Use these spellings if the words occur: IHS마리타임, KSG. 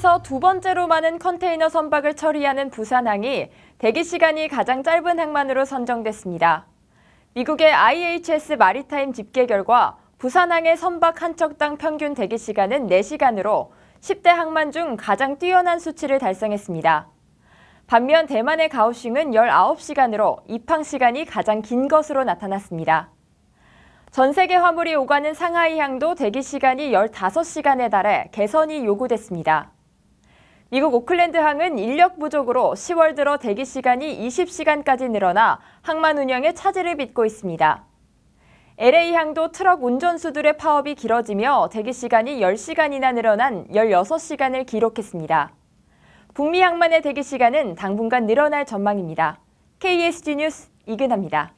세계에서 두 번째로 많은 컨테이너 선박을 처리하는 부산항이 대기 시간이 가장 짧은 항만으로 선정됐습니다. 미국의 IHS 마리타임 집계 결과 부산항의 선박 한 척당 평균 대기 시간은 4시간으로 10대 항만 중 가장 뛰어난 수치를 달성했습니다. 반면 대만의 가오슝은 19시간으로 입항 시간이 가장 긴 것으로 나타났습니다. 전 세계 화물이 오가는 상하이항도 대기 시간이 15시간에 달해 개선이 요구됐습니다. 미국 오클랜드항은 인력 부족으로 10월 들어 대기 시간이 20시간까지 늘어나 항만 운영에 차질을 빚고 있습니다. LA항도 트럭 운전수들의 파업이 길어지며 대기 시간이 10시간이나 늘어난 16시간을 기록했습니다. 북미 항만의 대기 시간은 당분간 늘어날 전망입니다. KSG 뉴스 이근아입니다.